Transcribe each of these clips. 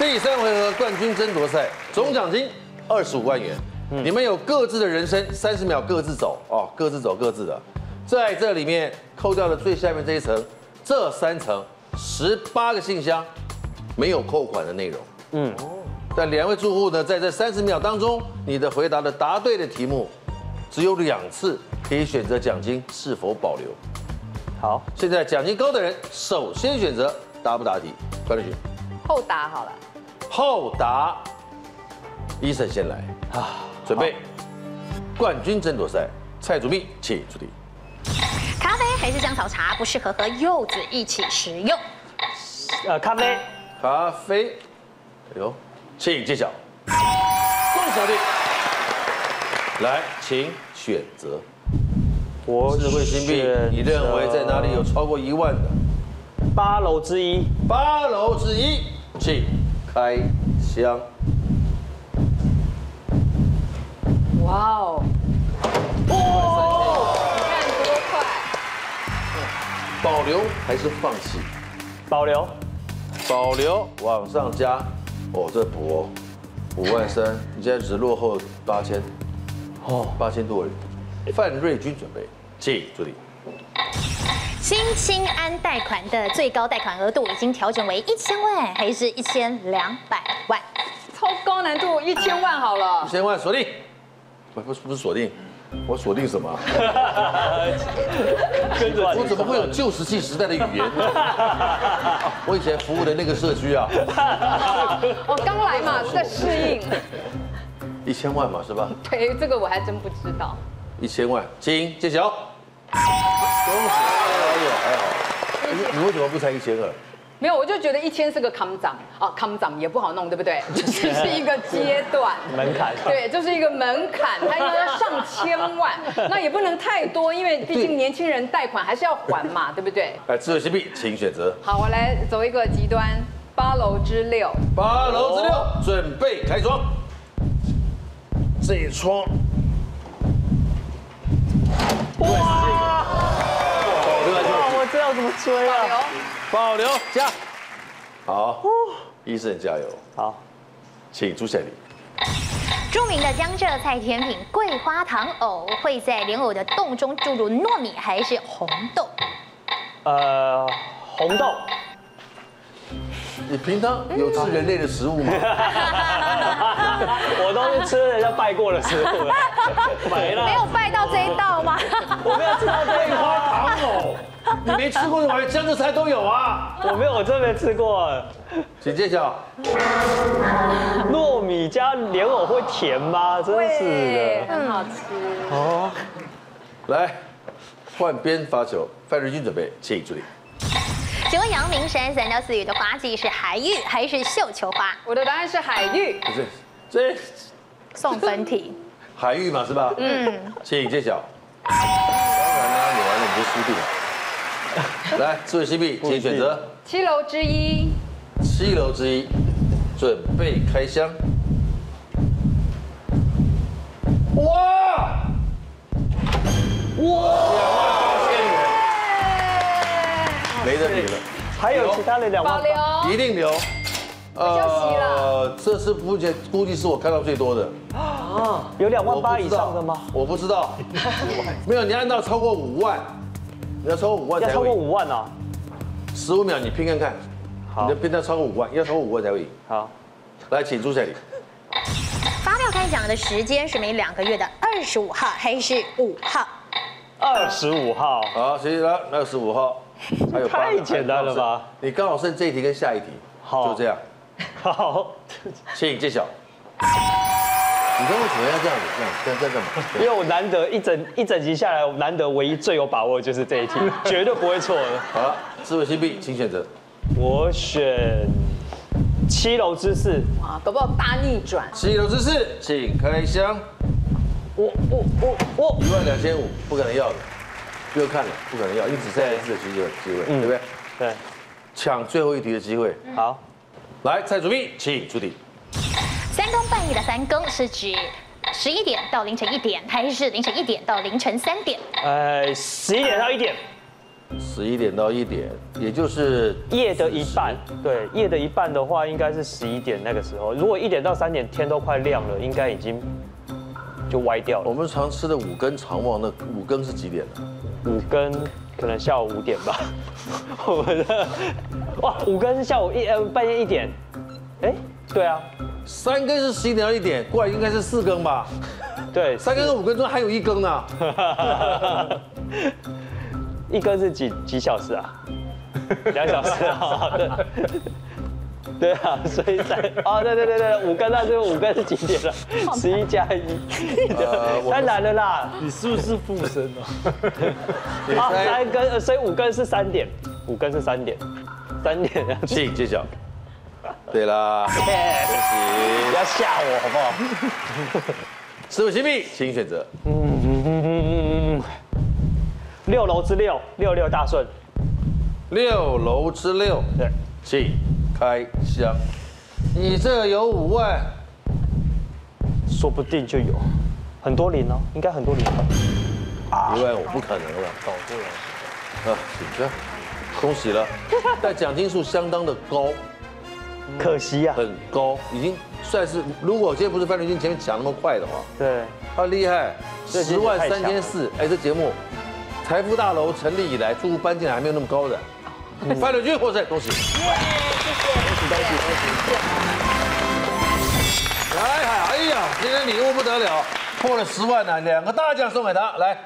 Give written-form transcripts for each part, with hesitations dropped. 第三回合冠军争夺赛，总奖金25万元。你们有各自的人生，30秒各自走哦，各自走各自的。在这里面扣掉了最下面这一层，这3层18个信箱没有扣款的内容。嗯，但两位住户呢，在这30秒当中，你的回答的答对的题目只有2次可以选择奖金是否保留。好，现在奖金高的人首先选择答不答题，关立群。后答好了。后答，医生先来啊！准备，冠军争夺赛，蔡祖密，请出题。咖啡还是姜草茶不适合和柚子一起食用？咖啡。咖啡。哎呦，请揭晓。恭喜小弟。来，请选择。我智慧新币，你认为在哪里有超过1万的？8楼之1。8楼之1。 请开箱。哇哦！看多快！保留还是放弃？保留。保留往上加，哦，这补5万3，你现在只落后8000，哦，8000多人。范瑞君准备，请助理。 新青安贷款的最高贷款额度已经调整为1000万，还是1200万？超高难度，1000万好了。1000万锁定，不是锁定，我锁定什么？我怎么会有旧石器时代的语言呢？我以前服务的那个社区啊，我刚来嘛，在适应。1000万嘛，是吧？对，这个我还真不知道。1000万，请揭晓。恭喜。 你为什么不猜1200？没有，我就觉得1000是个康涨啊，康涨也不好弄，对不对？就是一个阶段门槛，对，就是一个门槛，它应该要上千万，那也不能太多，因为毕竟年轻人贷款还是要还嘛，对不对？哎，智慧新币，请选择。好，我来走一个极端，8楼之6。8楼之6，准备开窗。这一窗。哇！ 不知道怎么追啊！保留，加，好，医生加油，好，请朱县里。著名的江浙菜甜品桂花糖藕会在莲藕的冻中注入糯米还是红豆？红豆。你平常有吃人类的食物吗？我都是吃人家拜过的食物了，没了。没有拜到这一道吗？我没有吃到桂花糖藕。 你没吃过的玩意，江浙菜都有啊！我没有，我真没吃过。请揭晓。糯米加莲藕会甜吗？真是的，很好吃。哦，来换边发球，范瑞君准备，请助理。请问阳明山3条4语的花季是海芋还是绣球花？我的答案是海芋。不是，这送分题。海芋嘛，是吧？嗯，请揭晓。当然啦，你玩的你就输定了。 来，智慧新币，请选择7楼之1。7楼之1，准备开箱。哇！28000元，没得比了。还有其他的2万，一定留。这次目前估计是我看到最多的。啊，有2万8以上的吗？我不知道，没有，你按到超过5万。 你要超过5万才会赢。要超过5万啊！15秒，你拼看看。好。你的拼到超过5万，要超过5万才会赢。好。来，请朱小姐。发票开奖的时间是每2个月的25号还是5号？25号。好，谢谢啦，25号。还有太简单了吧？你刚好剩这一题跟下一题。好。就这样。好。请揭晓。 你知道为什么要这样干嘛？因为我难得一整集下来，我难得唯一最有把握的就是这一题，绝对不会错的。好了，智慧新币，请选择。我选7楼之4。哇，搞不好大逆转。7楼之4，请开箱。我12500不可能要的，不用看了，不可能要，因为只剩下1次的机会，对不对？对，抢最后一题的机会。好，来，蔡主秘，请出题。 3更半夜的3更是指11点到凌晨1点，还是凌晨1点到凌晨3点？11点到1点。11点到1点，也就是夜的一半。对，夜的一半的话，应该是11点那个时候。如果1点到3点天都快亮了，应该已经就歪掉了。我们常吃的五更肠旺，那五更是几点呢？五更可能下午5点吧。我们的哇，五更是下午半夜1点。哎，对啊。 三更是11点到1点，过来应该是4更吧？对，3更跟5更中还有1更呢。1更是几小时啊？2小时啊？对，对啊，所以哦，对对对对，5更那最后5更是几点了？11+1，太难了啦！你是不是附身啊？啊，3更，所以5更是3点，3点。请揭晓。 对啦，恭喜！不要吓我好不好？15星币，请选择。6楼之6，66大顺。6楼之6，对，请开箱。你这有5万，说不定就有很多零哦，应该很多零吧。1万我不可能了，搞对了。啊，请着，恭喜了，但奖金数相当的高。 可惜呀，很高，已经算是。如果今天不是范瑞君前面讲那么快的话，对，他厉害，103400。哎，这节目，财富大楼成立以来，住户搬进来还没有那么高的。范瑞君获胜，恭喜！谢谢，恭喜！哎呀，今天礼物不得了，破了10万呢，2个大奖送给他，来。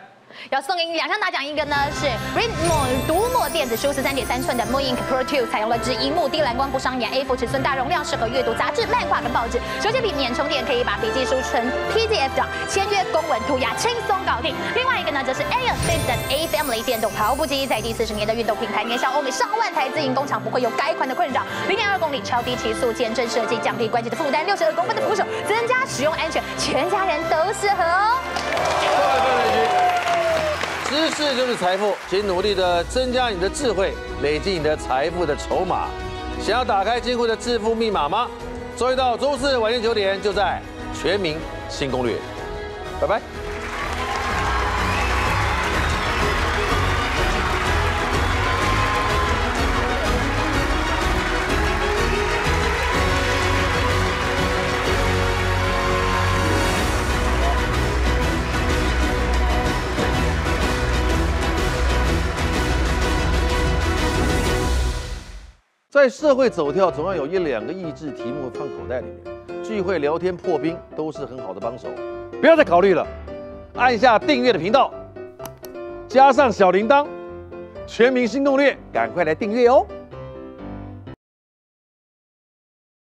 要送给你2项大奖，一个呢是 Readmore 读墨电子书13.3寸的 Moon Ink Pro 2， 采用了直荧幕低蓝光不伤眼 A4 尺寸大容量，适合阅读杂志、漫画跟报纸。手写笔免充电，可以把笔记书成 PDF 档，签约、公文、涂鸦轻松搞定。另外一个呢，则是 Air Sense A Family 电动跑步机，在第40年的运动品牌，年销欧美上万台，自营工厂不会有该款的困扰。0.2公里超低提速，减震设计降低关节的负担，62公分的扶手增加使用安全，全家人都适合哦。 知识就是财富，请努力的增加你的智慧，累积你的财富的筹码。想要打开金库的致富密码吗？周一到周四晚间9点就在《全民新攻略》，拜拜。在社会走跳，总要有1、2个益智题目放口袋里面，聚会、聊天、破冰都是很好的帮手。不要再考虑了，按下订阅的频道，加上小铃铛，《全民新攻略》，赶快来订阅哦！